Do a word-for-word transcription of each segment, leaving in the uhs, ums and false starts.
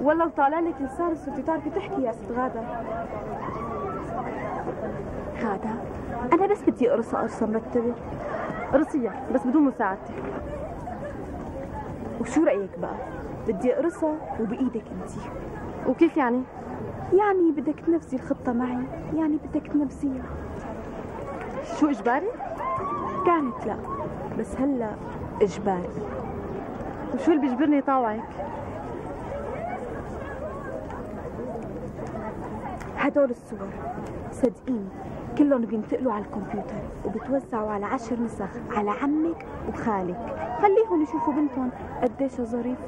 والله وطالع لك لسان صرتي تعرفي تحكي يا ست غادة. غادة أنا بس بدي قرصة قرصة مرتبة. قرصيها بس بدون مساعدتك. وشو رأيك بقى؟ بدي قرصة وبإيدك أنتِ. وكيف يعني؟ يعني بدك تنفذي الخطة معي، يعني بدك تنفذيها. شو إجباري؟ كانت لا، بس هلا إجباري. وشو اللي بيجبرني طاوعك؟ هدول الصور صدقيني كلهم بينتقلوا على الكمبيوتر وبتوزعوا على عشر نسخ على عمك وخالك، خليهم يشوفوا بنتهم قديش ظريفه.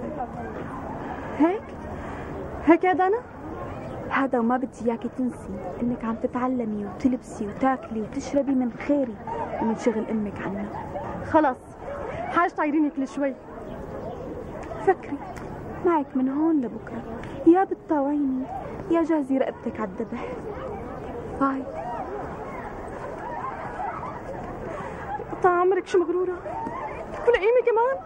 هيك؟ هيك يا دانا؟ هذا وما بدي اياكي تنسي انك عم تتعلمي وتلبسي وتاكلي وتشربي من خيري ومن شغل امك عنا. خلص حاج تعيريني كل شوي. فكري معك من هون لبكره، يا بتطاوعيني يا جاهزي رقبتك على الذبح. باي. عمرك شو مغروره؟ ولعيمه كمان؟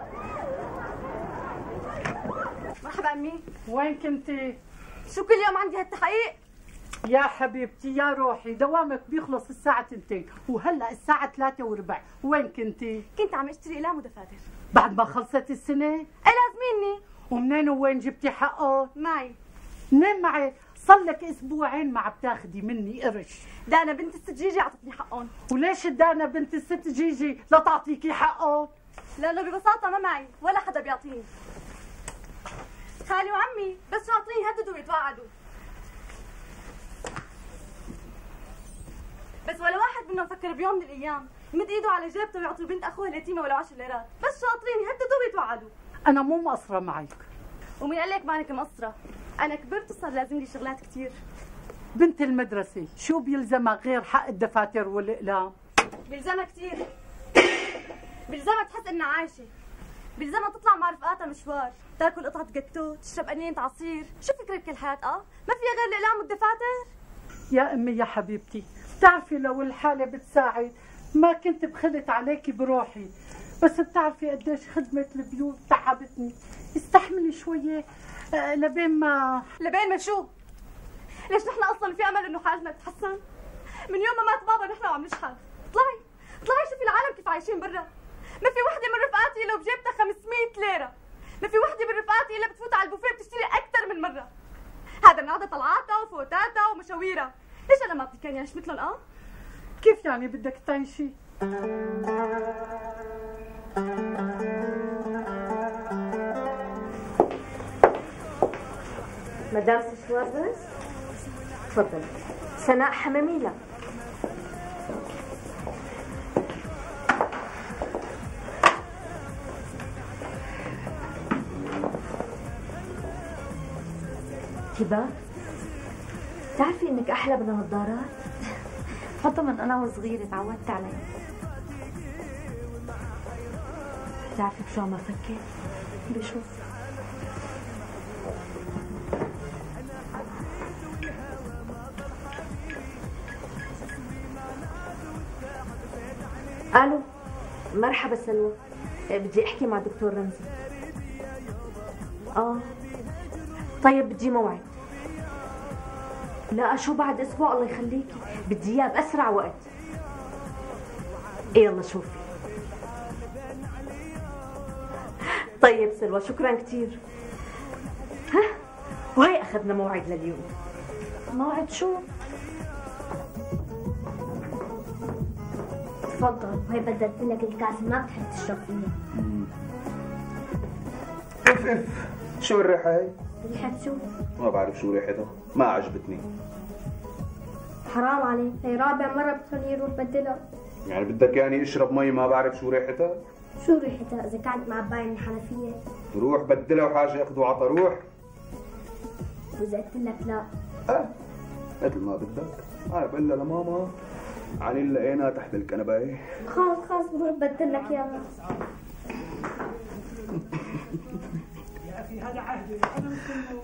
مرحبا امي. وين كنتي؟ شو كل يوم عندي هالتحقيق؟ يا حبيبتي يا روحي، دوامك بيخلص الساعة اثنين وهلا الساعة ثلاثة وربع، وين كنتي؟ كنت عم اشتري اقلام ودفاتر. بعد ما خلصت السنة؟ ايه لازميني. ومنين وين جبتي حقه؟ معي. منين معي؟ صار لك اسبوعين ما عم تاخذي مني قرش. دانا بنت الست جيجي اعطتني حقهم. وليش دانا بنت الست جيجي لا تعطيكي حقه؟ لانه ببساطة ما معي ولا حدا بيعطيني. خالي وعمي بس يعطيني يهددوا ويتواعدوا، بس ولا واحد منهم فكر بيوم من الايام يمد ايده على جيبته ويعطي بنت اخوه اليتيمه ولو عشر ليرات، بس شاطرين يهددوا ويتوعدوا. انا مو مقصره معك. ومين قال لك مانك مقصره؟ انا كبرت وصار لازم لي شغلات كثير. بنت المدرسه شو بيلزمها غير حق الدفاتر والاقلام؟ بيلزمها كثير. بيلزمها تحس انها عايشه، بيلزمها تطلع مع رفقاتها مشوار، تاكل قطعه جاتو، تشرب قنينه عصير، شو فكره بكل حياتها؟ ما فيها غير الاقلام والدفاتر؟ يا امي يا حبيبتي، بتعرفي لو الحالة بتساعد ما كنت بخلت عليكي بروحي، بس بتعرفي قديش خدمة البيوت تعبتني، استحملي شوية لبين ما لبين ما شو؟ ليش نحن أصلا في أمل إنه حالتنا تتحسن؟ من يوم ما مات بابا نحن وعم نشحن. اطلعي اطلعي شوفي العالم كيف عايشين برا، ما في وحدة من رفقاتي إلا بجيبتها خمسمية ليرة، ما في وحدة من رفقاتي إلا بتفوت على البوفيه بتشتري أكثر من مرة. هذا من عادة طلعاتها وفوتاتها ومشاويرها. ليش انا ما بدي اياش مثلهم؟ اه كيف يعني بدك تعيشي؟ مدام سشوازس تفضلي. سناء حمامي لا. كبار بتعرفي انك احلى بالنظارات؟ حطها من انا وصغيره تعودت عليها. بتعرفي بشو عم افكر؟ بشوف الو. مرحبا سلوى، بدي احكي مع الدكتور رمزي. اه طيب بدي موعد. لا شو بعد اسبوع الله يخليكي، بدي اياه باسرع وقت. يلا شوفي. طيب سلوى شكرا كثير. ها وهي اخذنا موعد لليوم. موعد شو؟ تفضل. وهي بدلت لك الكاسه ما بتحب تشرب فيها. اف اف شو الريحه هي؟ ريحة شو؟ ما بعرف شو ريحتها، ما عجبتني. حرام عليك، هي رابع مرة بتخليني اروح بدلها. يعني بدك يعني اشرب مي ما بعرف شو ريحتها؟ شو ريحتها؟ إذا كانت معباية من الحنفية. روح بدلها وحاجة أخذ وعطا روح. وإذا قلت لك لا؟ إيه مثل ما بدك، أنا بقول لها لماما علي لقيناها تحت الكنباية. خلص خلص بروح بدل لك إياها. هذا عهدي.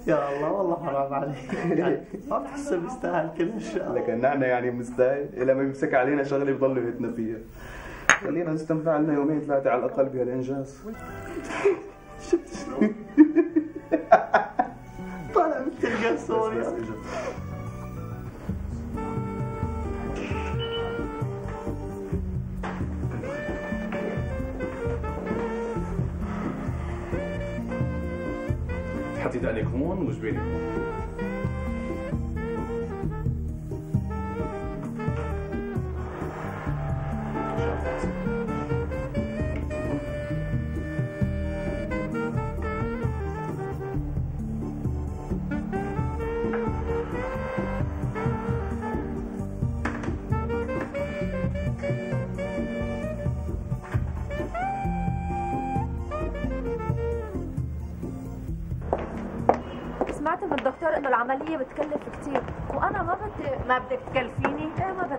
يا الله والله حرام عليك، يعني ما بتحسه بيستاهل كل هالشغل. لك النعنع يعني مستاهل؟ إلا ما يمسك علينا شغله بضل يهتنا فيها. خلينا نستنفع لنا يومين ثلاثة على الأقل بهالإنجاز. شفت شلون؟ طالع مثل القصوري. حطيت عليك هون وجبيني هون. الدكتور انه العمليه بتكلف كثير وانا ما بدي. ما بدك تكلفيني؟ ايه ما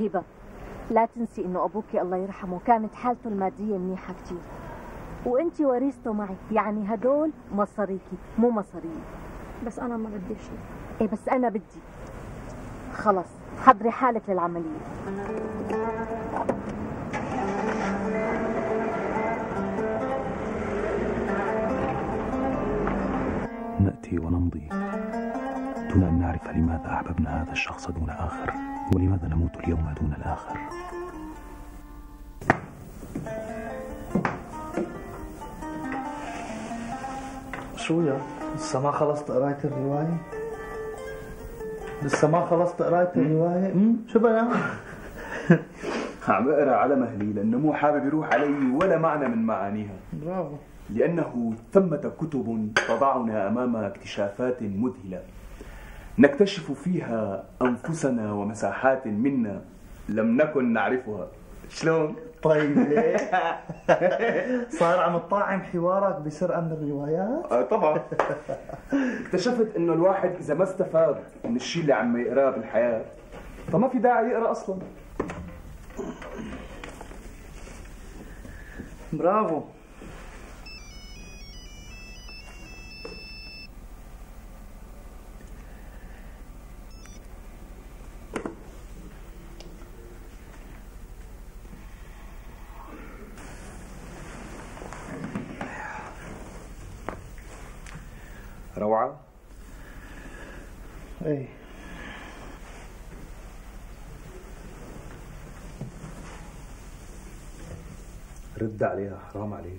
بدي. هبه لا تنسي انه ابوكي الله يرحمه كانت حالته الماديه منيحه كثير، وانت وريثته معي، يعني هدول مصاريكي مو مصاريي. بس انا ما بدي شيء. ايه بس انا بدي. خلص حضري حالك للعملية. نأتي ونمضي دون أن نعرف لماذا أحببنا هذا الشخص دون آخر، ولماذا نموت اليوم دون الآخر. شو يا؟ لسه ما خلصت قراية الرواية؟ لسه ما خلصت قراية الرواية؟ امم شو بقى؟ عم اقرا على مهلي لأنه مو حابب يروح علي ولا معنى من معانيها. برافو. لأنه ثمة كتب تضعنا أمام اكتشافات مذهلة نكتشف فيها أنفسنا ومساحات منا لم نكن نعرفها. شلون؟ طيب ليه؟ صار عم تطاعم حوارك بسرعة من الروايات؟ آه طبعا. اكتشفت انه الواحد اذا ما استفاد من الشيء اللي عم يقراه بالحياة فما في داعي يقرا اصلا. برافو. روعة؟ ايه. رد عليها، حرام عليك.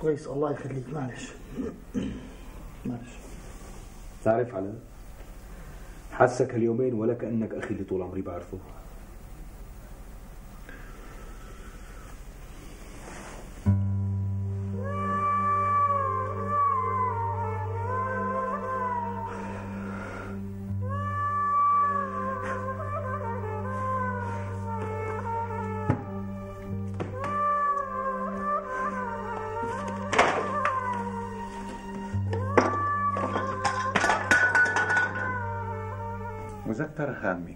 كويس الله يخليك، معلش معلش. تعرف على حاسك هاليومين ولا كأنك أخي اللي طول عمري بعرفه. مذكرة هامة.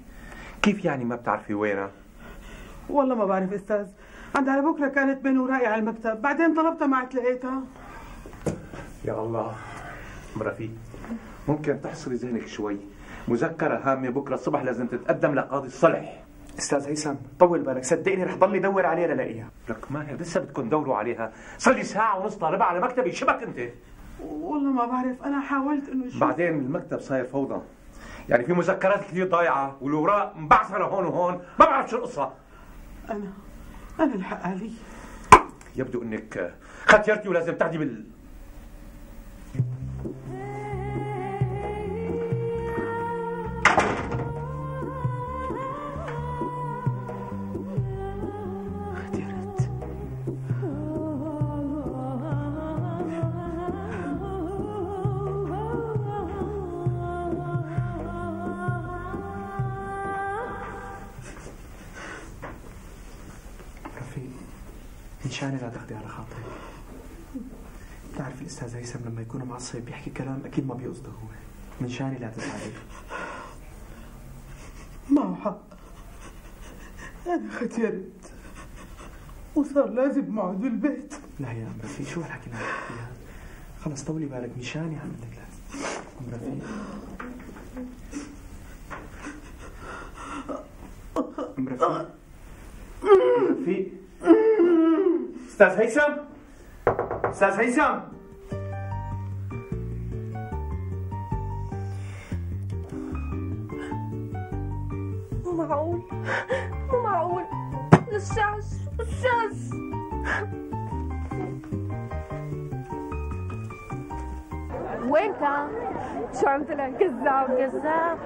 كيف يعني ما بتعرفي وينها؟ والله ما بعرف استاذ، عند على بكره كانت بين ورائي على المكتب، بعدين طلبتها ما عاد لقيتها. يا الله رفيق، ممكن تحصري ذهنك شوي. مذكرة هامة بكره الصبح لازم تتقدم لقاضي الصلح. استاذ هيثم طول بالك، صدقني رح ضلني دور عليها للاقيها. لك ماهر لسه بدكم تدوروا عليها؟ صار لي ساعة ونص طالبة على مكتبي، شبك انت؟ والله ما بعرف، انا حاولت انه شو... بعدين المكتب صاير فوضى، يعني في مذكرات كثير ضايعة والوراق مبعثرة هون وهون، ما بعرف شو القصة. أنا أنا الحق علي. يبدو إنك ختيرتي ولازم تعدي بال مشان لا تاخذي على خاطرك. بتعرف الاستاذ هيثم لما يكون معصب بيحكي كلام اكيد ما بيقصده هو، مشان لا تزعلي. معه حق، انا ختيرت وصار لازم اقعد بالبيت. لا يا ام رفيق، شو هالحكي اللي عم تحكي هذا؟ خلص طولي بالك، مشاني عم بدك لازم. ام رفيق ام رفيق ام رفيق استاذ هيثم، استاذ هيثم. مو معقول، مو معقول. استاذ استاذ وين كان؟ شو عم طلع كذاب كذاب؟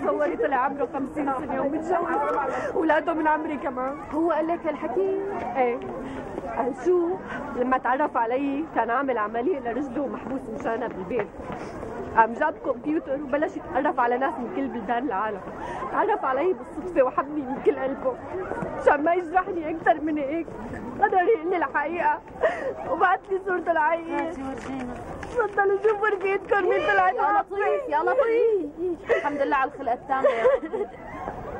تصوري طلع عمره خمسين سنة ومتجوز ولاده من عمري كمان. هو قال لك هالحكي؟ ايه. قال شو؟ لما تعرف علي كان عامل عملية لرشده ومحبوس مشانها بالبيت. قام جاب كمبيوتر وبلش يتعرف على ناس من كل بلدان العالم. تعرف علي بالصدفة وحبني من كل قلبه. مشان ما يجرحني أكثر من هيك، قدر يقول لي الحقيقة وبعت لي صورته الحقيقية. تفضلوا شوفوا رفيقتكم مين طلعت. يا لطيف يا لطيف، الحمد لله على الخلقة التامة.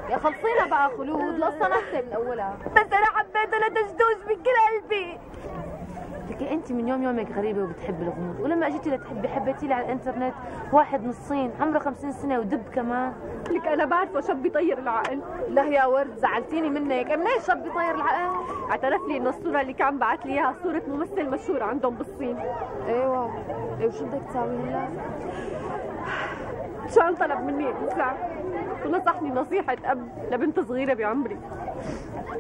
يا خلصينا بقى خلود، لو صنعتي من أولها. بس أنا حبيته لتجدوش من كل قلبي. لكي انت من يوم يومك غريبه وبتحبي الغموض، ولما اجيتي لتحبي حبيتي لي على الانترنت واحد من الصين عمره خمسين سنه ودب كمان. لك انا بعرفه شاب بيطير العقل. لا يا ورد زعلتيني منك، منين شاب بيطير العقل؟ اعترف لي انه الصوره اللي كان بعت لي اياها صوره ممثل مشهور عندهم بالصين. ايوه وشو بدك تساوي هلا؟ مشان طلب مني انسحب ونصحني نصيحه اب لبنت صغيره بعمري،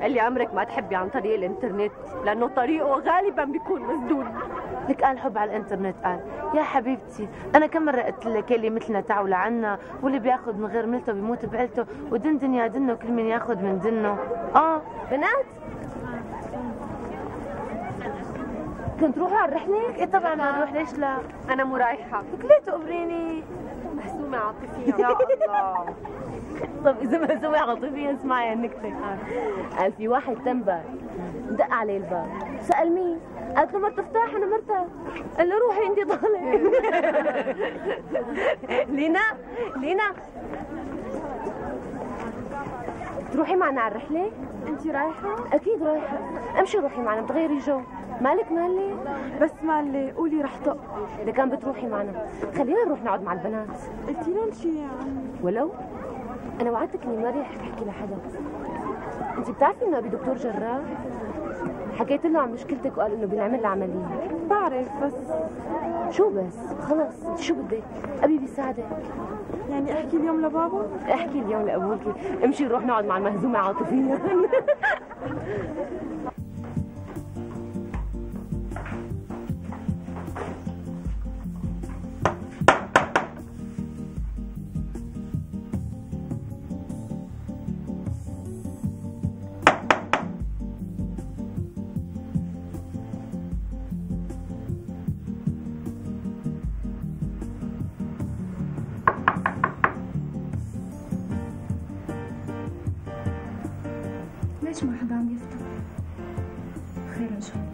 قال لي عمرك ما تحبي عن طريق الانترنت لانه طريقه غالبا بيكون مسدود. لك قال حب على الانترنت. قال يا حبيبتي انا كم مره قلت لك اللي مثلنا تعول عنا، واللي بياخذ من غير ملته بيموت بعيلته، ودندن يا دنه كل من ياخذ من دنه. اه بنات كنت روحوا على الرحله؟ ايه طبعا بنروح، ليش لا؟ انا مو رايحه. لك ليه تقبريني؟ محسومه عاطفيه. يا الله طب اذا محسومه عاطفيه اسمعي هالنكته. قال في واحد تنبل دق عليه الباب، سال مين؟ قالت له مرت افتح انا مرتك. قال له روحي انت ضالة. لينا لينا تروحي معنا على الرحله؟ انت رايحه؟ اكيد رايحه. امشي روحي معنا بتغيري جو. مالك مالي؟ بس مالي، قولي رح طق. إذا كان بتروحي معنا، خلينا نروح نقعد مع البنات. قلتي لهم شي يا عمي؟ ولو؟ أنا وعدتك إني ما رح أحكي لحدا. أنت بتعرفي إنه أبي دكتور جراح؟ حكيت له عن مشكلتك وقال إنه بينعمل عملية. بعرف بس شو بس؟ خلص، أنت شو بدك؟ أبي بيساعدك. يعني أحكي اليوم لبابا؟ أحكي اليوم لأبوكي، امشي نروح نقعد مع المهزومة عاطفيا. ليش ما حدا عم يفتح؟ خير ان شاء الله.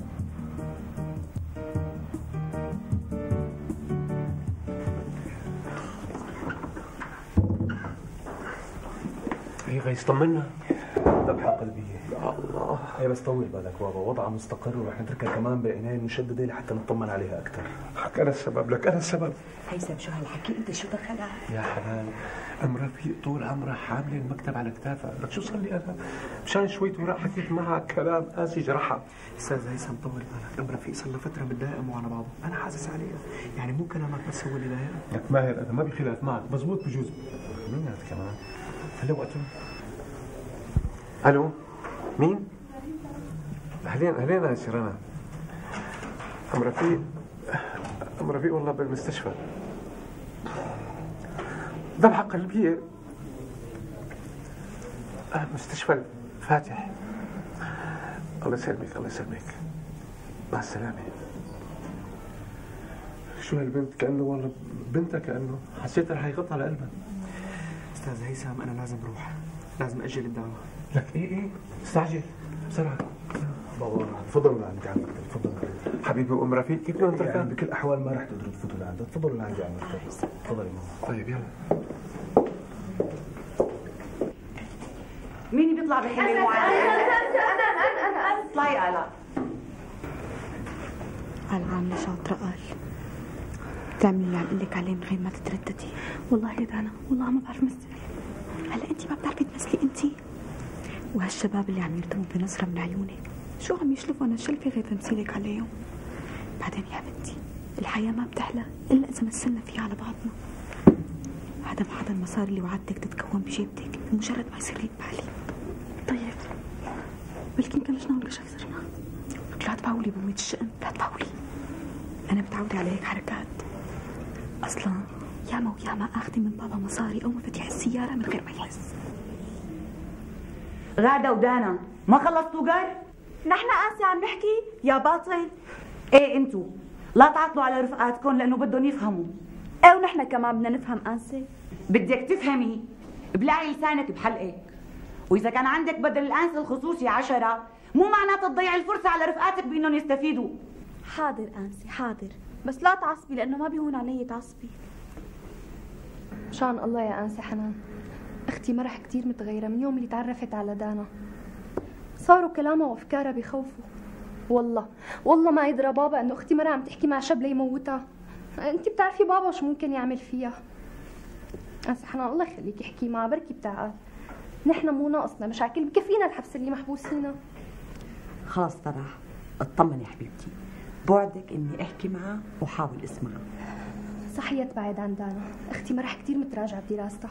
ايه غيث طمنا. ذبحة قلبية. يا الله. ايه بس طول بالك بابا، وضعها مستقر ورح نتركها كمان بعناية مشددة لحتى نطمن عليها أكثر. لك أنا السبب، لك أنا السبب. هيثم شو هالحكي؟ أنت شو دخلها؟ يا حلال أم رفيق طول عمرها حاملة المكتب على كتافها، لك شو صار لي أنا؟ مشان شوية وراء حكيت معها كلام قاسي جرحها. أستاذ هيثم طول بالك، أم رفيق صار له فترة متضايقة مو على بعضها، أنا حاسس عليها، يعني مو كلامك بس هو اللي ضايقها. لك ماهر أنا ما بخلاف معك، مضبوط بجوز. مين هذا كمان؟ هلا وقته؟ الو مين؟ اهلين اهلين يا سي رنا. ام رفيق ام رفيق والله بالمستشفى، ذبحة قلبية مستشفى الفاتح. الله يسلمك الله يسلمك، مع السلامة. شو هالبنت كأنه والله بنتها، كأنه حسيتها رح يغطى على قلبها. استاذ هيثم انا لازم اروح، لازم اجل الدعوة. لك ايه ايه استعجل بسرعه. بابا تفضلوا لعندك عم تفضلوا لعندك حبيبي. وام رفيق كيف بدنا نتركها؟ بكل الاحوال ما رح تقدروا تفوتوا لعندها، تفضلوا لعندي عم رفيق. تفضلي ماما. طيب يلا. مين بيطلع بحلم وعد؟ انا انا انا انا اطلعي انا. قال عامله شاطره، قال بتعملي اللي عم اقول لك عليه من غير ما تترددي. والله يا دانا والله ما بعرف مثل. هلا انت ما بتعرفي تمثلي انت؟ وهالشباب اللي عم يرتموا بنظره من عيونك شو عم يشلفوا؟ انا شلفي غير تمثيلك عليهم. بعدين يا بنتي الحياه ما بتحلى الا اذا مثلنا فيها على بعضنا. هذا ما هذا المصاري اللي وعدتك تتكون بجيبتك مجرد ما يصير لك بالي. طيب ولكن كلشنا ونكشف صرنا. لا تباولي بمية الشقن، لا تباولي، انا متعوده على هيك حركات. اصلا ياما وياما اخذي من بابا مصاري او مفاتيح السياره من غير ما يحس. غادة ودانا ما خلصتوا جار؟ نحن قاسي عم نحكي يا باطل. ايه انتو لا تعطلوا على رفقاتكم لانه بدهم يفهموا. ايه ونحن كمان بدنا نفهم قاسي. بدك تفهمي بلعي لسانك بحلقك، واذا كان عندك بدل الانس الخصوصي عشرة مو معناتها تضيع الفرصه على رفقاتك بانهم يستفيدوا. حاضر انسي حاضر، بس لا تعصبي لانه ما بيهون علي تعصبي. شان الله يا انسي حنان، اختي ما رح كثير متغيره من يوم اللي تعرفت على دانا، صاروا كلامها وافكارها بخوفوا. والله والله ما يدرى بابا انه اختي مرة عم تحكي مع شاب ليموتها. انت بتعرفي بابا شو ممكن يعمل فيها. سبحان الله يخليكي احكي معها بركي بتعقل. نحن مو ناقصنا مشاكل، بكفينا الحبس اللي محبوسينه. خلاص ترى اطمني حبيبتي، بوعدك اني احكي معها واحاول اسمعها. صحية تبعد عن دانا، اختي مرح كثير متراجعه بدراستها.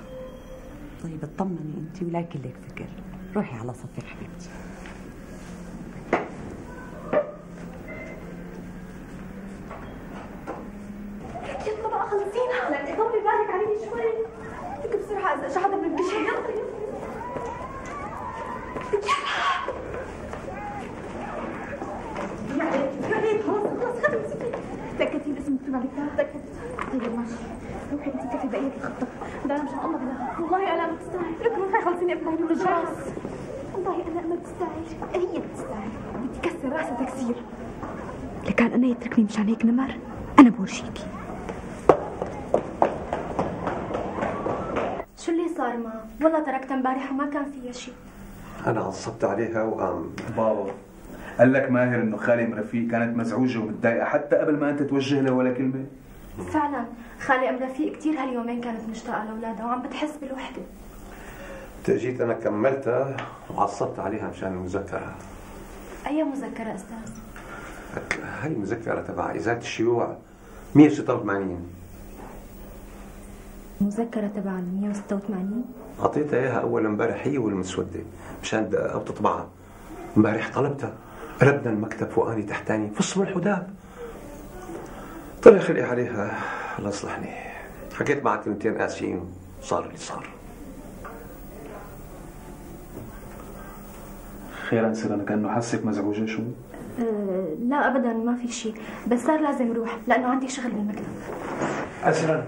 طيب اطمني انت ولا كلك فكر، روحي على صفك حبيبتي. يلا بقى خلصين حالك، دوري بالك علي شوي. فيك بسرعه اذا اجى حدا بدك شيء. يلا يلا يا عليك خلص خلص خلص امسكي. تاكدتي باسم مكتوب عليك تاكدتي. طيب ماشي، روحي انت كفي بقيه الخطه، ده انا مش هتقمض لها. والله انا ما بتستاهل، لكم ما خلصيني ابقى من الجرس. والله انا ما بتستاهل، هي بتستاهل، بدي كسر راسها تكسير. لكان انا يتركني مشان هيك نمر، انا بورجيكي. شو اللي صار معها؟ والله تركتها امبارح وما كان فيها شيء. انا عصبت عليها وقام بابا قال لك ماهر انه خالي ام رفيق كانت مزعوجه ومتضايقه حتى قبل ما انت توجه لها ولا كلمه. فعلا خالي ام رفيق كثير هاليومين كانت مشتاقه لاولادها وعم بتحس بالوحده. جيت انا كملتها وعصبت عليها مشان المذكره. اي مذكره استاذ؟ لك هاي المذكره تبع ازاله الشيوع مية وستة وثمانين. مذكره تبع مية وستة وثمانين؟ اعطيتها اياها اول امبارح هي والمسوده مشان دققها وتطبعها. امبارح طلبتها، قلبنا المكتب فوقاني تحتاني في الصبح وداب. طلع خلقي عليها الله يصلحني، حكيت معها كلمتين قاسيين وصار اللي صار. خيرا سيرا، كانه حاسك مزعوجه شو؟ أه لا ابدا ما في شيء، بس صار لازم اروح لانه عندي شغل بالمكتب. اسرا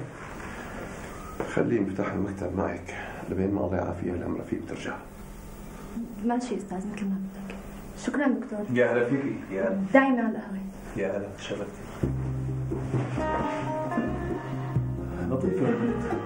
خليه مفتاح المكتب معك لبين ما الله يعافيها الامر فيه بترجع. ماشي استاذ مثل ما بدك. شكرا دكتور. يا هلا فيكي. يا هلا دايما على القهوه. يا هلا تشرفتي. لطيفه البنت.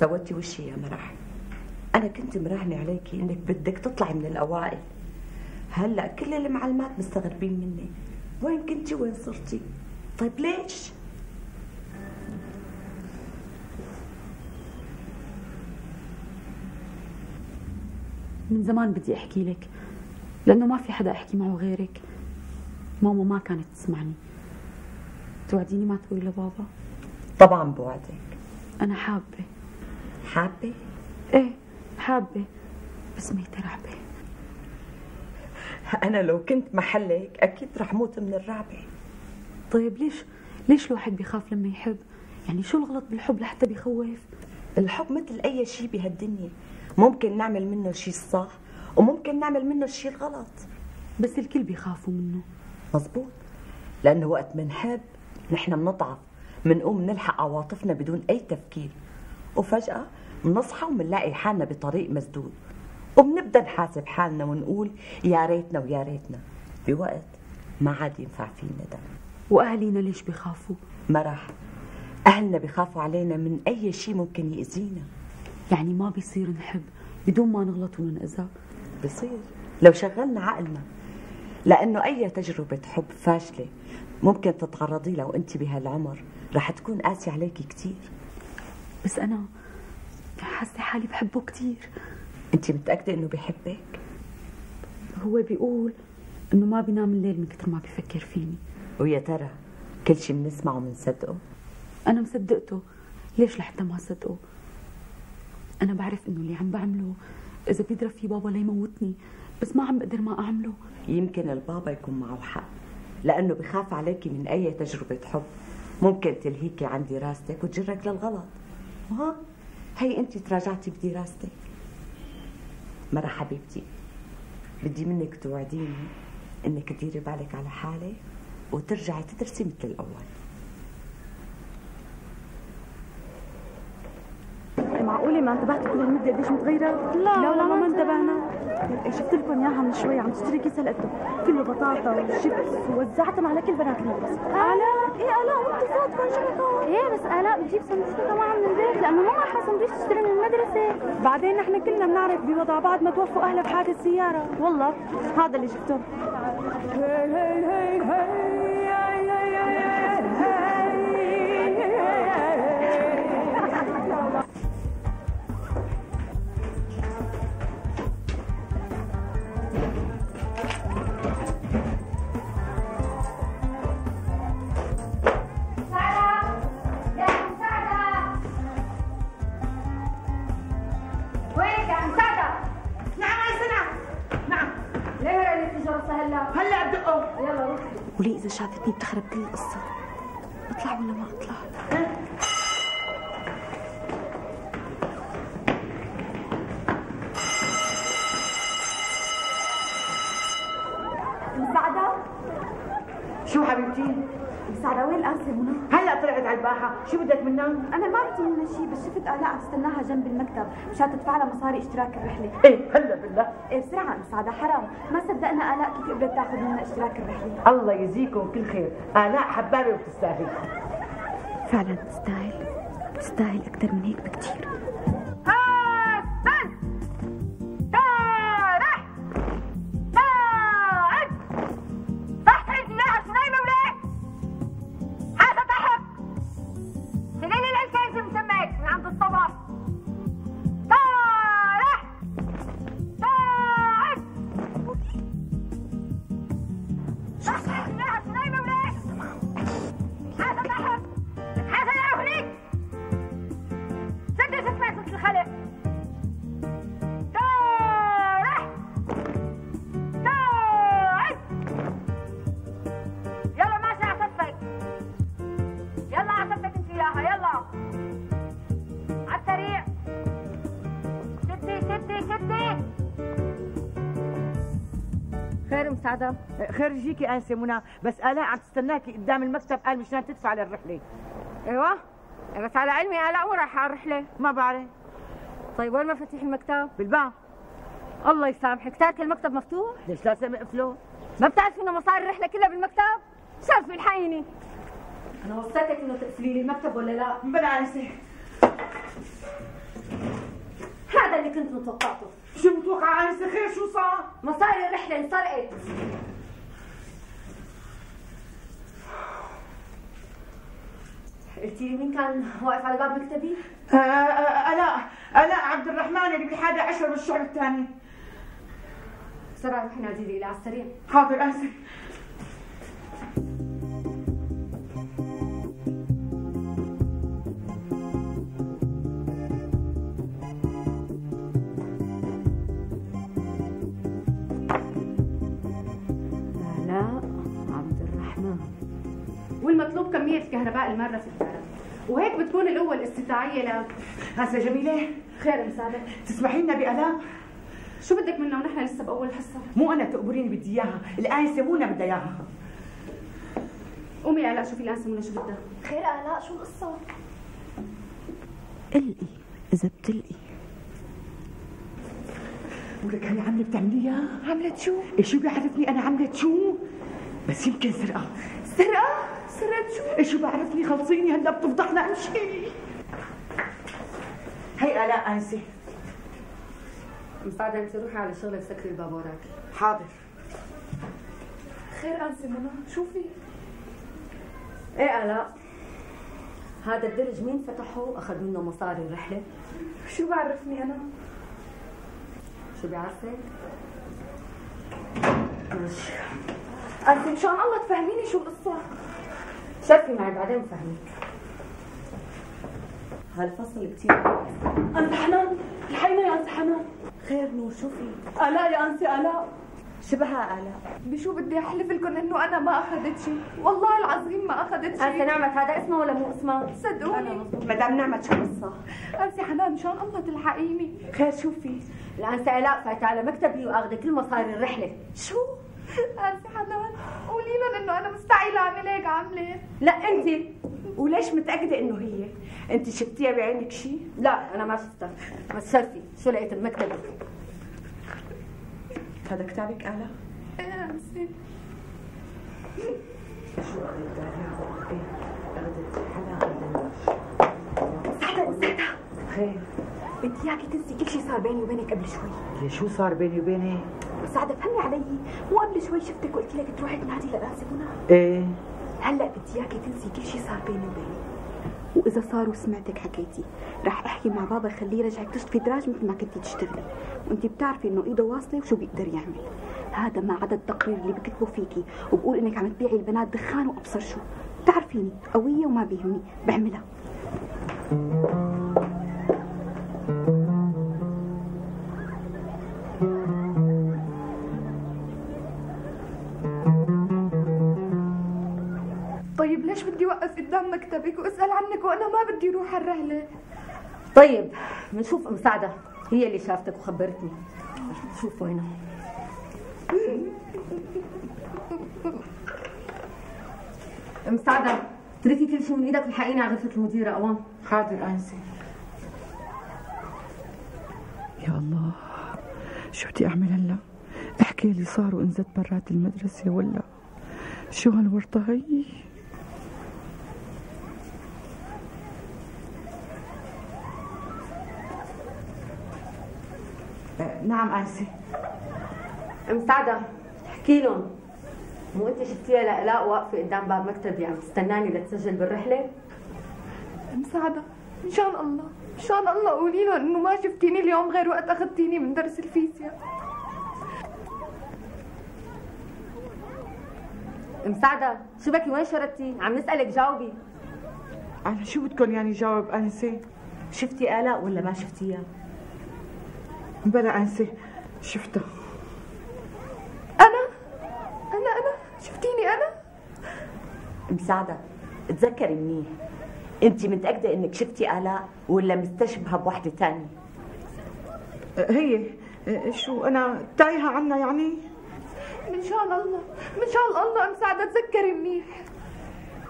سوتي وشي يا مرح، أنا كنت مراهنة عليكي إنك بدك تطلعي من الأوائل. هلا كل المعلمات مستغربين مني، وين كنتي وين صرتي؟ طيب ليش؟ من زمان بدي أحكي لك، لأنه ما في حدا أحكي معه غيرك. ماما ما كانت تسمعني. توعديني ما تقولي لبابا؟ طبعا بوعدك. أنا حابة. حابة؟ ايه حابة، بس ميتة رعبة. أنا لو كنت محلك أكيد رح موت من الرعبة. طيب ليش ليش الواحد بيخاف لما يحب؟ يعني شو الغلط بالحب لحتى بيخوف؟ الحب مثل أي شيء بهالدنيا، ممكن نعمل منه الشيء الصح وممكن نعمل منه الشيء الغلط. بس الكل بيخافوا منه. مظبوط، لأنه وقت منحب نحن منضعف، منقوم نلحق عواطفنا بدون أي تفكير، وفجأة بنصحى وبنلاقي حالنا بطريق مسدود، وبنبدا نحاسب حالنا ونقول يا ريتنا ويا ريتنا، بوقت ما عاد ينفع فيه الندم. واهالينا ليش بخافوا؟ مرح، اهلنا بخافوا علينا من اي شيء ممكن يأذينا. يعني ما بيصير نحب بدون ما نغلط وننأذى؟ بصير لو شغلنا عقلنا، لانه اي تجربة حب فاشلة ممكن تتعرضي لها وانت بهالعمر رح تكون قاسية عليكي كثير. بس أنا حاسة حالي بحبه كثير. أنت متأكدة إنه بحبك؟ هو بيقول إنه ما بينام الليل من كتر ما بيفكر فيني، ويا ترى كل شيء بنسمعه بنصدقه؟ أنا مصدقته، ليش لحتى ما صدقه؟ أنا بعرف إنه اللي عم بعمله إذا بيضرب فيه بابا ليموتني، بس ما عم بقدر ما أعمله. يمكن البابا يكون معه حق، لأنه بخاف عليكي من أي تجربة حب ممكن تلهيكي عن دراستك وتجرك للغلط. وها هي أنت تراجعتي بدراستك. مرة حبيبتي، بدي منك توعديني إنك تديري بالك على حالك وترجعي تدرسي مثل الأول. معقولة ما انتبهت كل هالمدة قديش متغيرة؟ لا لا لا ما انتبهنا. شفت لكم اياها من شوي عم تشتري كيس هالقد كله بطاطا وشيبس ووزعتهم على كل بنات المدرسة. آلاء ايه آلاء وانتم صادفة شو ايه بس آلاء بتجيب سندويشة طبعا من البيت لأنه ما معها سندويشة تشتري من المدرسة. بعدين نحن كلنا بنعرف بوضع بعض ما توفوا أهلها بحادث سيارة. والله هذا اللي شفته. هي هي هي هي وليه إذا شافتني بتخرب كل القصة؟ أطلع ولا ما أطلع؟ مساعدة؟ شو حبيبتي؟ مساعدة وين القاسة منى؟ هلا طلعت على الباحة، شو بدك منها؟ أنا ما بدي منها شيء بس شفت آلاء عم تستناها جنب المكتب مشان تدفع لها مصاري اشتراك الرحلة. إيه هلا بالله. إيه بسرعة مساعدة حرام، ما صدقنا آلاء كيف قدرت تاخذ منها اشتراك الرحلة. الله يجزيكم كل خير، آلاء حبابة وبتستاهل. فعلا بتستاهل، بتستاهل أكثر من هيك بكثير. مساعدة خير يجيكي آنسة منى، بس آلاء عم تستناكي قدام المكتب قال مشان تدفع للرحلة. ايوه بس على علمي آلاء مو رايحة على الرحلة. ما بعرف. طيب وين مفاتيح المكتب؟ بالبنك. الله يسامحك تارك المكتب مفتوح؟ ليش لازم اقفله؟ ما بتعرفي انه مصاري الرحلة كلها بالمكتب؟ شرف الحقيني. أنا وصيتك انه تقفلي لي المكتب ولا لا؟ بلا آنسة. هذا اللي كنت متوقعته. شو متوقعة آنسة خير شو صار؟ مصاري الرحلة انسرقت. قلتي لي مين كان واقف على باب مكتبي؟ آلاء، آلاء عبد الرحمن اللي بالحادي عشر بالشعب الثاني. بسرعة روحي نادي لي إياها على السريع. حاضر آنسة. والمطلوب كمية الكهرباء المارة في الدار، وهيك بتكون القوة الاستطاعية ل هسه جميلة خير مساعدة تسمحي لنا بآلاء؟ شو بدك منا ونحن لسه بأول حصة؟ مو أنا تقبريني بدي إياها، الآنسة منى بدها إياها. قومي آلاء شوفي الآنسة منى شو بدها. خير آلاء شو القصة؟ القي إذا بتلقي. ولك هلا عملة بتعمليها؟ عملة شو؟ إيه شو بيعرفني أنا عملة شو؟ بس يمكن سرقة. سرقة؟ سرقت شو؟ ايه شو بعرفني خلصيني هلا بتفضحنا امشي. هي آلاء آنسة. مساعدة انت روحي على شغلك سكري الباب وراكي. حاضر. خير آنسة منى شوفي. ايه آلاء هذا الدرج مين فتحه واخذ منه مصاري الرحلة؟ شو بعرفني أنا؟ شو بيعرفك؟ ماشي. انت ان شاء الله تفهميني شو القصه. شرفي معي بعدين بفهمك. هالفصل كثير انت حنان، الحينا يا انت حنان. خير نور، شوفي الاء يا انت الاء. شبهها الاء؟ بشو بدي احلف لكم انه انا ما اخذت شيء، والله العظيم ما اخذت شيء. انت نعمت هذا اسمه ولا مو اسمه؟ صدقوني مدام نعمت شو قصه؟ انت حنان ان شاء الله تلحقيني. خير شوفي، الانسه الاء فايته على مكتبي واخذت كل مصاري الرحله. شو؟ انت حنان قولي لهم انه انا مستحيل اعمل هيك عمله. لا انت، وليش متاكده انه هي؟ انت شفتيها بعينك شيء؟ لا انا ما شفتها. بس شرفي شو لقيت بمكتبك؟ هذا كتابك الاء؟ ايه امسي. شو قريتها؟ اخذت حدا استحتها. خير بدي اياكي تنسي كل شيء صار بيني وبينك قبل شوي. شو صار بيني وبينك؟ سعدة فهمي علي، مو قبل شوي شفتك وقلت لك تروحي تنادي لراسي منى؟ ايه. هلا بدي اياكي تنسي كل شيء صار بيني وبينك، وإذا صار وسمعتك حكيتي رح أحكي مع بابا خليه يرجعك تشتغلي دراج مثل ما كنتي تشتغلي، وأنت بتعرفي إنه إيده واصلة وشو بيقدر يعمل. هذا ما عدا التقرير اللي بكتبه فيكي وبقول إنك عم تبيعي البنات دخان وأبصر شو. بتعرفيني قوية وما بيهمني بعملها. طيب ليش بدي وقف قدام مكتبك واسال عنك وانا ما بدي اروح على الرحله؟ طيب بنشوف ام سعده، هي اللي شافتك وخبرتني. شوفوا هنا. ام سعده تركي كل شيء من ايدك والحقيني على غرفه المديره قوام. حاضر انسي. يا الله شو بدي اعمل هلا؟ احكي لي صار وانزت برات المدرسه ولا شو هالورطه هي؟ نعم انسي. ام سعده احكي لهم، مو انت شفتيها لآلاء واقفه قدام باب مكتبي عم تستناني لتسجل بالرحله؟ ام سعده ان شاء الله ان شاء الله قولي لهم انه ما شفتيني اليوم غير وقت اخذتيني من درس الفيزياء. ام سعده شو بكي وين شردتي؟ عم نسالك جاوبي. انا شو بدكم يعني جاوب انسي؟ شفتي آلاء ولا ما شفتيها؟ بلا انسي شفتها. انا انا انا شفتيني انا؟ مساعده تذكري منيح، انت متاكده انك شفتي آلاء ولا مستشبهه بوحده ثانيه؟ هي شو انا تايهه عنها يعني؟ ان شاء الله ان شاء الله مساعده تذكري منيح.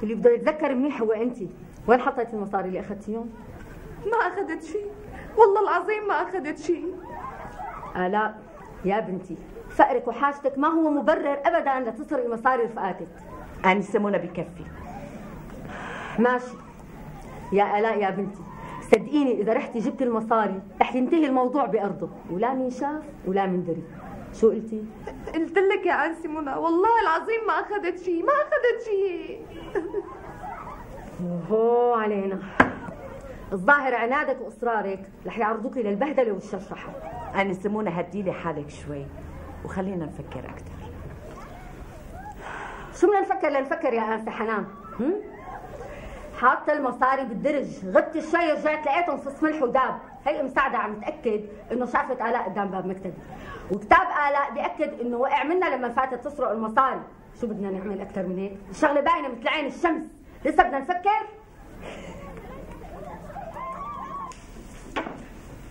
اللي بده يتذكر منيح هو انت. وين حطيتي المصاري اللي اخذتيهم؟ ما اخذت شيء والله العظيم ما اخذت شيء. آلاء يا بنتي فقرك وحاجتك ما هو مبرر ابدا ان تصرفي مصاري رفقاتك. انسه منى بكفي. ماشي يا آلاء يا بنتي، صدقيني اذا رحتي جبتي المصاري رح ينتهي الموضوع بارضه، ولا من شاف ولا من دري. شو قلتي؟ قلت لك يا انسه منى والله العظيم ما اخذت شيء ما اخذت شيء. اوه علينا، الظاهر عنادك واصرارك رح يعرضوكي للبهدله والشرشحه. انسه منى هديلي حالك شوي وخلينا نفكر اكثر. شو بدنا نفكر لنفكر يا انسه حنان؟ حاطه المصاري بالدرج، غبت شوي رجعت لقيتهم فص ملح وداب. هي ام سعده عم تاكد انه شافت آلاء قدام باب مكتبي، وكتاب آلاء بياكد انه وقع منا لما فاتت تسرق المصاري. شو بدنا نعمل اكثر من هيك؟ الشغله باينه مثل عين الشمس، لسه بدنا نفكر؟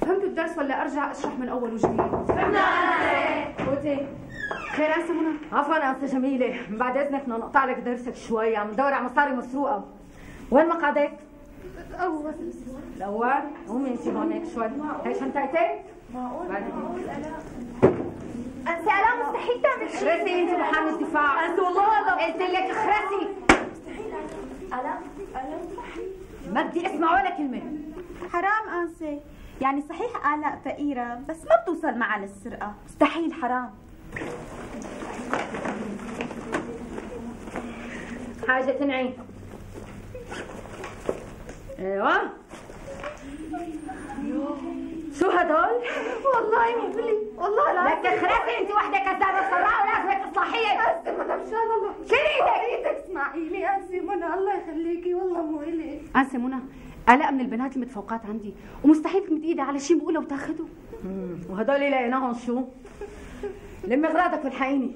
فهمتوا الدرس ولا ارجع اشرح من اول وجديد؟ فهمنا انسه. وانتي؟ خير انسه منى؟ عفوا انسه جميله، من بعد اذنك بدنا نقطع لك درسك شوي، عم ندور على مصاري مسروقه. وين مقعدك؟ الاول الاول؟ قومي انتي هون هيك شوي، هي شنطتك؟ معقول معقول الاء انسه الاء مستحيل تعمل شيء. اخرسي انتي محامي دفاع. انسه والله لا قلت لك اخرسي. مستحيل الاء الاء مستحيل، ما بدي اسمع ولا كلمه. حرام انسه، يعني صحيح آلاء فقيرة بس ما بتوصل معها للسرقة. مستحيل حرام. حاجة تنعي. ايوه شو هدول؟ والله مهبلي، والله العظيم لك خرافي انت وحده كذابه صراحه ولازمك تصلحيها. قاسم انا مشان الله شيلي ايدك، اسمعي لي قاسم منى الله يخليكي، والله مو الي قاسم منى. قلق من البنات المتفوقات عندي ومستحيل تمد ايدها على شيء بقوله وتاخده. وهدول لقيناهم شو؟ لمي اغراضك والحقيني.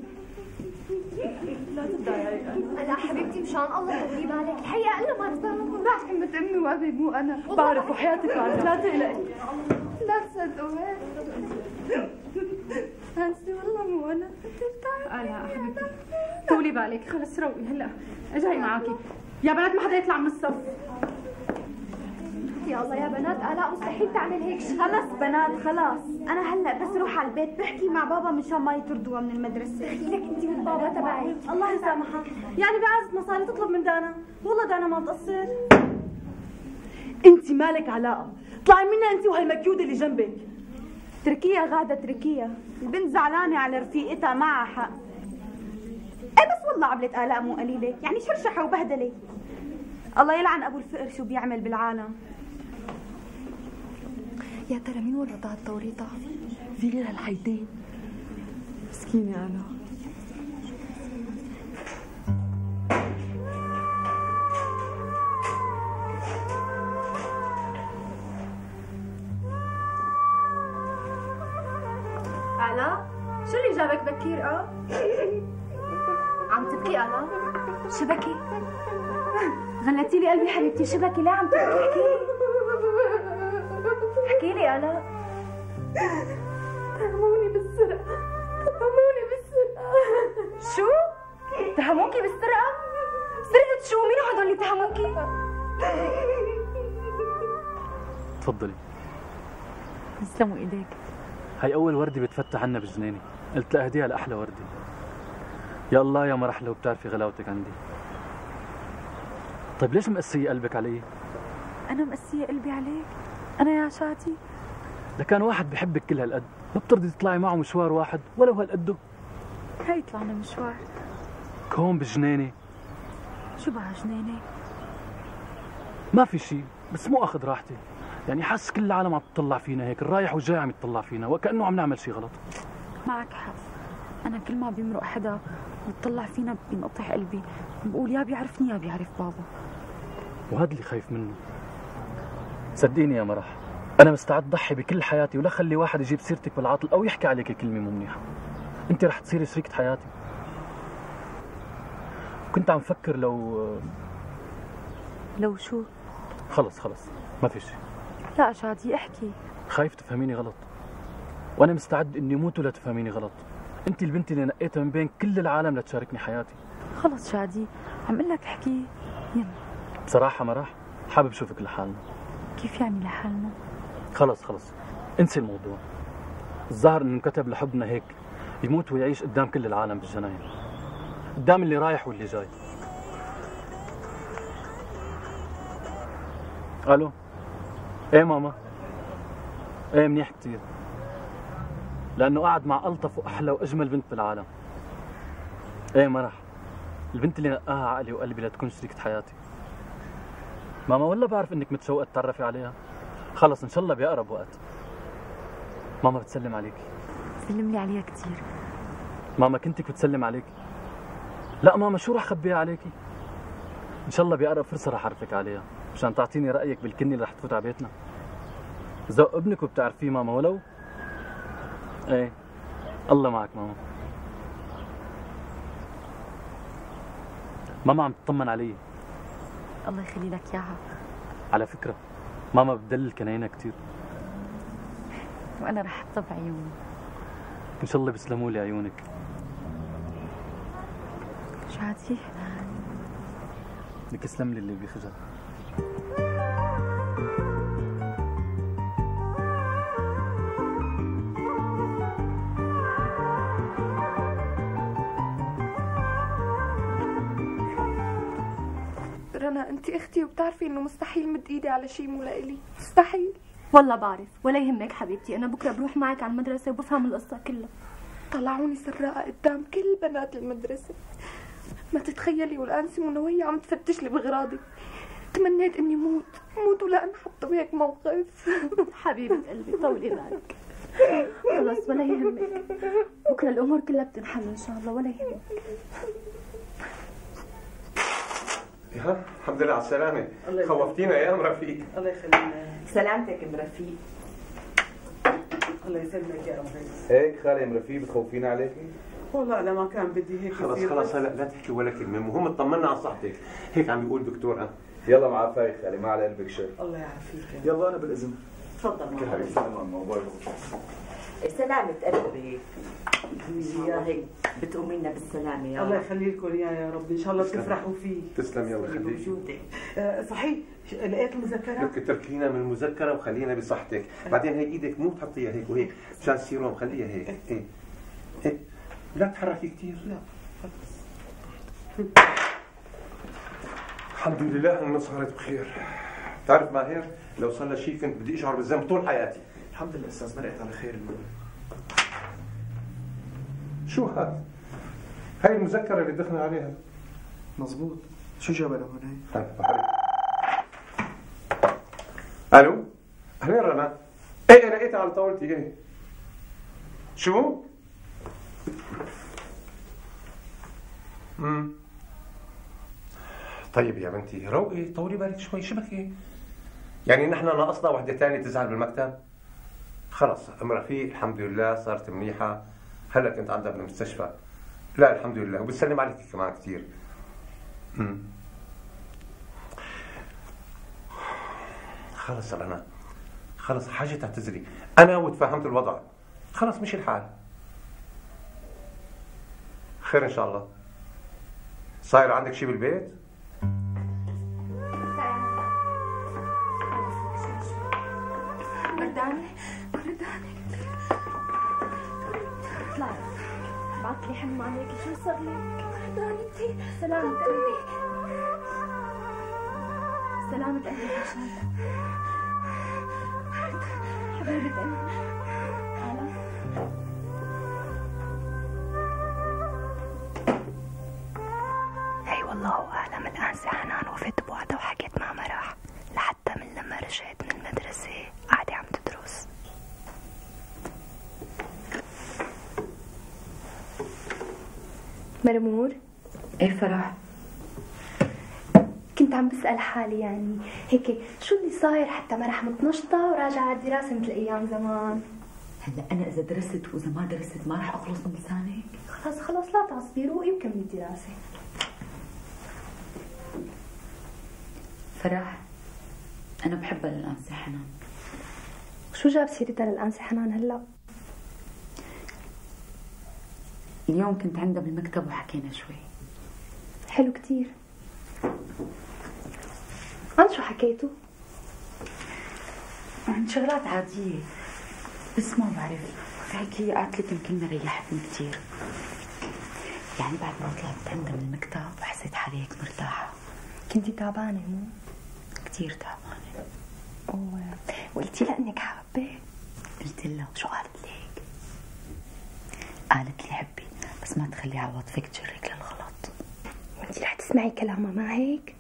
لا تتضايقي انا. لا حبيبتي مشان الله خلي بالك، الحقيقه انا ما بظلمكم، راح حمة امي وابي مو انا. بعرف وحياتك بعرف، لا تقلقي. لا تصدقوا هانسي والله مو انا. لا حبيبتي طولي بالك، خلص روقي هلا جاي معاكي. يا بنات ما حدا يطلع من الصف. يا الله يا بنات آلاء مستحيل تعمل هيك شيء. خلص بنات خلص، أنا هلا بس روح على البيت بحكي مع بابا مشان ما يطردوها من المدرسة. دخيلك أنت والبابا تبعك، الله يسامحك، يعني بعزة مصاري تطلب من دانا، والله دانا ما بتقصر. أنت مالك علاقة، اطلعي منها أنت وهالمكيودة اللي جنبك. اتركيها غادة اتركيها، البنت زعلانة على رفيقتها، معها حق. إيه بس والله عملت آلاء مو قليلة، يعني شرشحة وبهدلة. الله يلعن أبو الفقر شو بيعمل بالعالم. يا ترى مين ورطها التوريطة؟ في غير هالحيتين مسكينة أنا. آلاء شو اللي جابك بكير؟ اه عم تبكي آلاء؟ شبكي؟ غلتي لي قلبي حبيبتي، شبكي ليه عم تبكي؟ احكي لي احكي لي آلاء. اتهموني بالسرقة، اتهموني بالسرقة. شو؟ اتهموكي بالسرقة؟ سرقة شو؟ مين هدول اللي اتهموكي؟ تفضلي. تسلموا ايديك. هي أول وردة بتفتح عنا بجنيني، قلت لها اهديها لأحلى وردة. يا الله يا مرحلة وبتعرفي غلاوتك عندي. طيب ليش مقسية قلبك علي؟ أنا مقسية قلبي عليك؟ أنا يا عشاتي؟ لكان واحد بحبك كل هالقد، ما بترضي تطلعي معه مشوار واحد ولو هالقده. هي طلعنا مشوار. كون بجنينة. شو بها جنينة؟ ما في شيء، بس مو آخذ راحتي، يعني حاسس كل العالم عم تطلع فينا هيك، الرايح والجاي عم يتطلع فينا، وكأنه عم نعمل شيء غلط. معك حق، أنا كل ما بيمرق حدا ويتطلع فينا بينقطع قلبي، بقول يا بيعرفني يا بيعرف بابا. وهذا اللي خايف منه. صدقيني يا مرح، أنا مستعد ضحي بكل حياتي ولا خلي واحد يجيب سيرتك بالعاطل أو يحكي عليك كلمة مو منيحة. أنت رح تصيري شريكة حياتي. كنت عم فكر لو لو شو؟ خلص خلص، ما في شيء. لا شادي احكي. خايف تفهميني غلط، وأنا مستعد إني موت ولا تفهميني غلط. أنت البنت اللي نقيتها من بين كل العالم لتشاركني حياتي. خلص شادي، عم أقول لك احكي يلا. بصراحة مرح، حابب شوفك لحالنا. كيف يعني لحالنا؟ خلص خلص انسي الموضوع، الظاهر انه انكتب لحبنا هيك يموت ويعيش قدام كل العالم بالجناين، قدام اللي رايح واللي جاي. الو ايه ماما؟ ايه منيح كثير، لانه قاعد مع الطف واحلى واجمل بنت بالعالم. ايه مرح، البنت اللي نقاها عقلي وقلبي لتكون شريكة حياتي. ماما والله بعرف انك متشوقه تتعرفي عليها، خلص ان شاء الله باقرب وقت. ماما بتسلم عليكي. سلم لي عليها كثير. ماما كنتك بتسلم عليكي. لا ماما شو رح خبيها عليكي؟ ان شاء الله باقرب فرصه رح اعرفك عليها، مشان تعطيني رايك بالكنه اللي رح تفوت على بيتنا. ذوق ابنك وبتعرفيه ماما ولو؟ ايه الله معك ماما. ماما عم تطمن علي. الله يخلي لك اياها. على فكره ماما بتدلل كناينها كثير. وانا رح احطها بعيوني. ان شاء الله بيسلموا لي عيونك. شادي بدك تسلم لي اللي بيخجل. انت اختي وبتعرفي انه مستحيل مد ايدي على شيء مو لإلي، مستحيل. والله بعرف، ولا يهمك حبيبتي، انا بكره بروح معك على المدرسه وبفهم القصه كلها. طلعوني سراقه قدام كل بنات المدرسه، ما تتخيلي. والانسه منويه عم تفتش لي باغراضي، تمنيت اني موت موت ولا انحط بهيك موقف. حبيبه قلبي طولي بالك، خلص ولا يهمك، بكره الامور كلها بتنحل ان شاء الله، ولا يهمك. ها الحمد لله على السلامه، خوفتينا يا ام رفيق. الله يخلينا، سلامتك ام رفيق. الله يسلمك يا ام رفيق. هيك خالي ام رفيق بتخوفينا عليكي؟ والله انا ما كان بدي هيك. خلص خلص هلا لا تحكي ولا كلمه، المهم اطمنا على صحتك، هيك عم بيقول دكتورها. يلا مع عافاك خالي، ما على قلبك شيء. الله يعافيك. يلا انا بالاذن. تفضل معك. حبيبي الموضوع سلامة قلبي. يا هي بتقومي لنا بالسلامة يا رب. الله يخلي لكم اياه يا رب، ان شاء الله بتفرحوا فيه. تسلم يلا خليك. صحيح لقيت المذكرة؟ لك تركينا من المذكرة وخلينا بصحتك، بعدين هي ايدك مو تحطيها هيك وهيك مشان السيروم، خليها هيك. ايه ايه لا تحركي كثير. لا خلص. الحمد لله انه صارت بخير. بتعرف ماهر لو صار لها شيء كنت بدي اشعر بالذنب طول حياتي. الحمد لله استاذ مرقت على خير المرة. شو هاد؟ هاي المذكرة اللي دخلنا عليها. مظبوط، شو جابها لهون هي؟ الو؟ اهلين رنا. ايه لقيتها على طاولتي ايه. شو؟ امم طيب يا بنتي روقي طولي بالك شوي، شبكي؟ يعني نحن ناقصنا وحدة ثانية تزعل بالمكتب؟ خلص ام رفيق الحمد لله صارت منيحة، هلا كنت عندها بالمستشفى. لا الحمد لله وبتسلم عليكي كمان كثير. امم خلص رنا خلص حاجة تعتذري، أنا وتفهمت الوضع، خلص مشي الحال. خير إن شاء الله. صاير عندك شيء بالبيت؟ برداني برداني اطلعي بعتلي حمى عليكي، شو صار لك؟ بردانتي سلامة قلبي سلامة قلبي عشان حبيبة قلبي. أنا هي والله أعلم الأنسة حنان وفت بوعدها وحكيت مع مراح لحتى من لما رجعت من المدرسة قاعدة عم تدرس. مرمور؟ ايه فرح؟ كنت عم بسأل حالي يعني هيك شو اللي صاير حتى ما رح متنشطة وراجعة على الدراسة مثل أيام زمان. هلا أنا إذا درست وإذا ما درست ما رح أخلص من لسانك؟ خلص خلص لا تعصبي روقي وكملي الدراسة. فرح أنا بحبها للأنسة حنان. شو جاب سيرتها للأنسة حنان هلا؟ اليوم كنت عندها بالمكتب وحكينا شوي. حلو كتير. عن شو حكيتوا؟ عن شغلات عادية بس ما بعرف، هيك قالت لي يمكن ريحتني كتير. يعني بعد ما طلعت عندها من المكتب حسيت حالي هيك مرتاحة. كنتي تعبانة مو؟ كتير تعبانة. اوه وقلتي لها انك حابة؟ قلت لها. شو قالت لي هيك؟ قالت لي حبي بس ما تخلي عواطفك تجرك للغلط. وانتي رح تسمعي كلامها ما هيك؟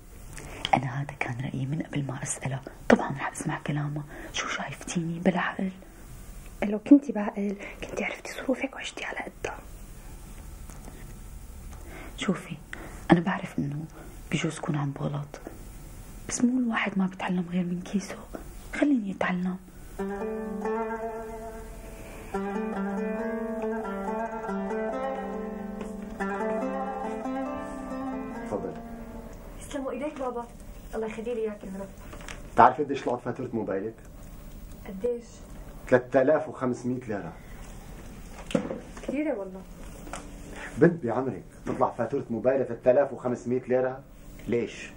انا هذا كان رأيي من قبل ما اسألها، طبعا رح اسمع كلامها، شو شايفتيني بلا عقل؟ لو كنتي بعقل كنتي عرفتي ظروفك وعشتي على قدها. شوفي انا بعرف انه بجوز كون عم بغلط بس مو الواحد ما بيتعلم غير من كيسه، خليني اتعلم. تفضل. يسلموا ايديك بابا، الله يخلي لي اياك يا رب. بتعرفي قديش طلعت فاتورة موبايلك؟ قديش؟ ثلاثة آلاف وخمسمئة ليرة. كثيرة والله. بنت بعمرك تطلع فاتورة موبايلها ثلاثة آلاف وخمسمئة ليرة؟ ليش؟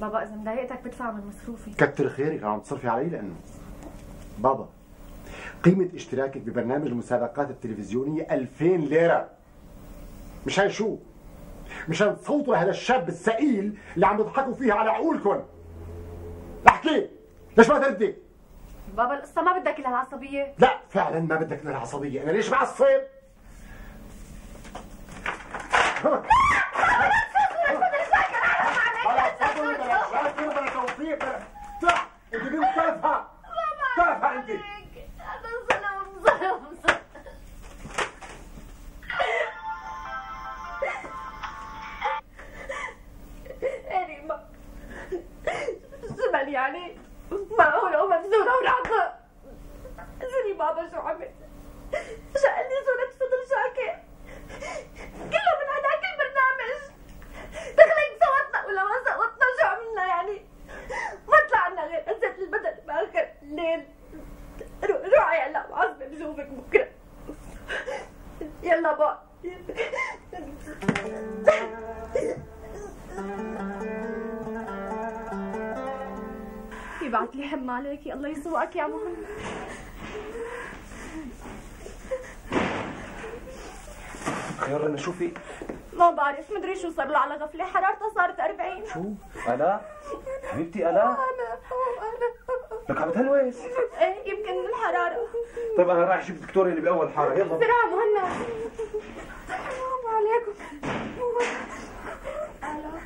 بابا إذا مضايقتك بدفع من مصروفي. كتر خيرك عم تصرفي علي لأنه بابا قيمة اشتراكك ببرنامج المسابقات التلفزيونية ألفين ليرة. مشان شو؟ مشان تصوتوا لهذا الشاب السئيل اللي عم تضحكوا فيه على عقولكم. احكي ليش ما تردي؟ بابا القصة ما بدها كل هالعصبية. لا فعلا ما بدها كل هالعصبية، أنا ليش بعصب؟ تجيبي صح وتجيبي مصرفها مصرفها انت. انا ظلم ظلم ظلم. أريما زبل يعني معقولة ومبذولة ونعطى. زري بابا شو عملت؟ شقلني صورة فضل شاكر كله من هداك البرنامج. دخلين سوتنا ولا ما سوتنا شو عملنا يعني؟ ما طلعنا غير قزة البدن بآخر الليل. روحي هلا وعظمي بشوفك بكره. يلا باي. يبعث لي حم عليكي الله يسوقك يا مهند. خير رنا شوفي ما بعرف مدري شو صار له على غفله حرارته صارت أربعين. شو؟ ألا؟ حبيبتي ألا؟ أنا أنا لك عم تهلوس؟ إيه يمكن من الحرارة. طيب أنا رايح أشوف الدكتور اللي بأول حارة يلا بسرعة مهند. حرام عليكم. ألا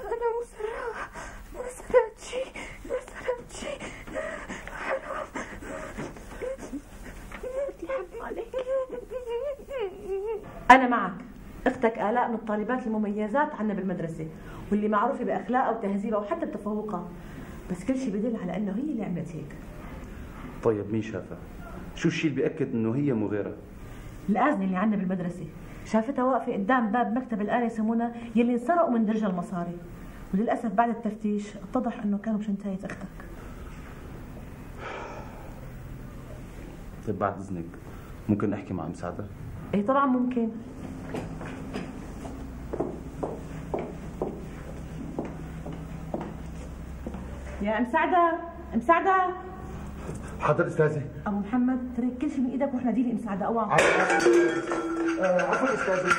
أنا مسرعة مسرعة شي مسرعة شي حرام يحب عليك. أنا معك. أختك آلاء من الطالبات المميزات عنا بالمدرسة واللي معروفة بأخلاقها وتهذيبها وحتى بتفوقها، بس كل شيء بدل على أنه هي اللي عملت هيك. طيب مين شافها؟ شو الشيء اللي بيأكد أنه هي مو غيرها؟ الآذنة اللي عنا بالمدرسة شافتها واقفة قدام باب مكتب الآنسة منى يلي انسرقوا من درجها المصاري، وللأسف بعد التفتيش اتضح أنه كانوا بشنتاية أختك. طيب بعد إذنك ممكن أحكي مع أم سعدة؟ إيه طبعا ممكن. يا أم سعدة، أم سعدة. حاضر أستاذة. أبو محمد ترك كل شيء من إيدك وإحنا دي لأم سعدة أوعى. عفوا أستاذة.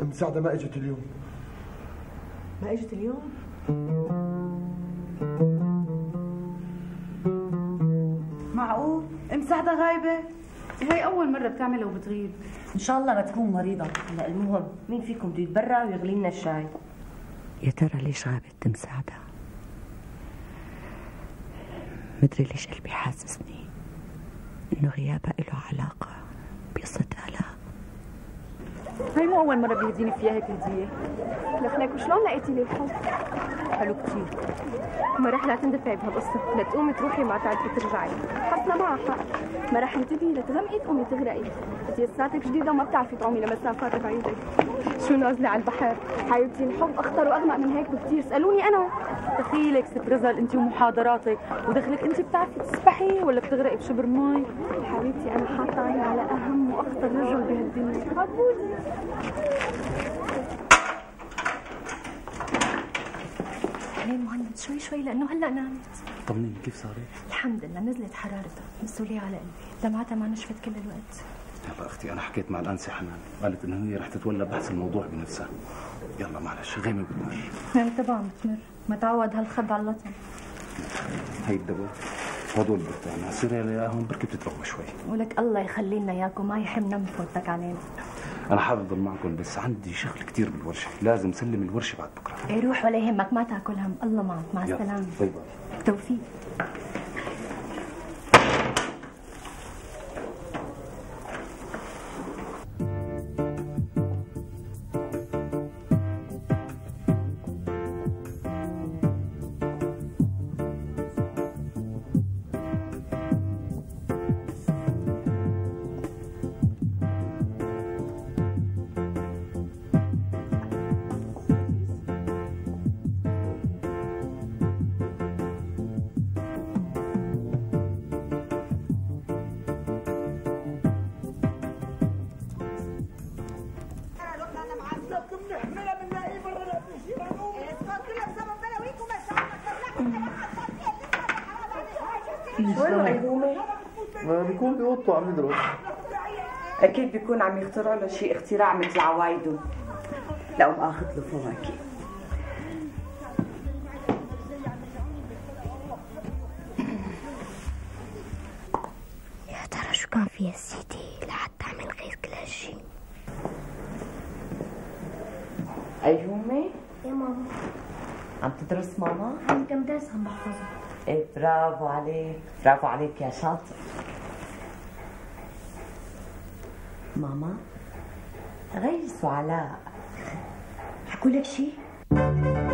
أم سعدة ما إجت اليوم. ما إجت اليوم؟ معقول؟ أم سعدة غايبة؟ هي أول مرة بتعملها وبتغيب. إن شاء الله ما تكون مريضة، هلا المهم مين فيكم بده يتبرع ويغلي لنا الشاي؟ يا ترى ليش غابت أم سعدة؟ مدري ليش قلبي حاسسني إنه غيابها له علاقة بقصة آلاء. هي مو أول مرة بيهديني فيها هيك هدية. لك وشلون لقيتي لي الحب؟ حلو كثير. ما راح لا تندفعي بهالقصة، لا تقومي تروحي مع تعرفي ترجعي، حسنا معها حق. ما راح انتبهي لتغمقي تقومي تغرقي، انتي لساتك جديدة وما بتعرفي تعومي لمسافات بعيدة. شو نازلة على البحر؟ حبيبتي الحب أخطر وأغمق من هيك بكثير، اسألوني أنا. دخيلك ست غزل انتي ومحاضراتك، ودخلك انتي بتعرفي تسبحي ولا بتغرقي بشبر مي؟ حبيبتي أنا حاطة عيني على أهم وأخطر رجل بهالدنيا، حبوبي. ليه مهند شوي شوي لانه هلا نامت. طمنيني كيف صارت؟ الحمد لله نزلت حرارتها، مسؤولية على قلبي، دمعتها ما نشفت كل الوقت. يلا اختي انا حكيت مع الانسه حنان، قالت انه هي رح تتولى بحث الموضوع بنفسها. يلا معلش غيمه بتمر. ايه طبعا بتمر، ما تعود هالخد على اللطم. هي الدواء هدول برتاحنا، صير لهم بركي بتتروق شوي. ولك الله يخلي لنا اياكم، ما يحرمنا من فوتك علينا. أنا حابب أضل معكم بس عندي شغل كثير بالورشة، لازم سلم الورشة بعد بكرة. إيه روح ولا يهمك ما تاكل هم، الله معك مع السلامة. باي باي. بالتوفيق. بيكون بأوضته عم يدرس. أكيد بيكون عم يخترع له شيء اختراع مثل عوايده. لأقوم آخذ له فواكه. يا ترى شو كان فيها السيدي لحتى عمل غير كل هالشيء؟ أيومي؟ يا ماما عم تدرس ماما؟ عم تدرس عم بحفظها. ايه برافو عليك، برافو عليك يا شاطر. ماما غير سعلاء، حكولك شي؟